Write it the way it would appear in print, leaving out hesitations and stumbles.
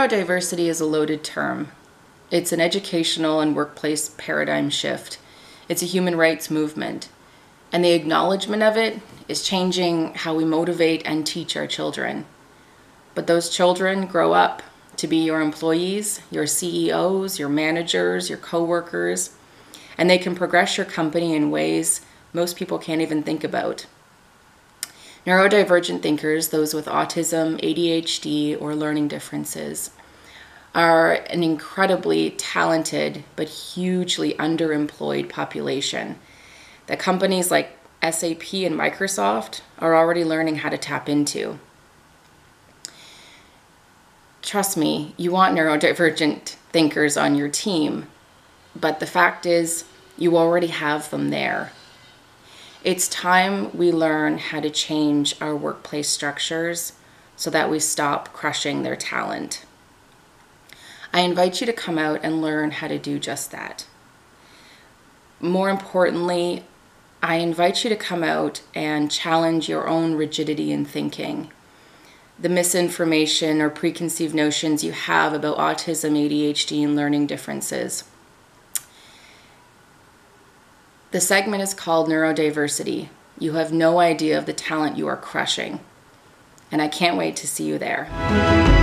Neurodiversity is a loaded term. It's an educational and workplace paradigm shift. It's a human rights movement. And the acknowledgement of it is changing how we motivate and teach our children. But those children grow up to be your employees, your CEOs, your managers, your coworkers, and they can progress your company in ways most people can't even think about. Neurodivergent thinkers, those with autism, ADHD, or learning differences, are an incredibly talented but hugely underemployed population that companies like SAP and Microsoft are already learning how to tap into. Trust me, you want neurodivergent thinkers on your team, but the fact is you already have them there. It's time we learn how to change our workplace structures so that we stop crushing their talent. I invite you to come out and learn how to do just that. More importantly, I invite you to come out and challenge your own rigidity in thinking. The misinformation or preconceived notions you have about autism, ADHD, and learning differences. The segment is called Neurodiversity. You have no idea of the talent you are crushing. And I can't wait to see you there.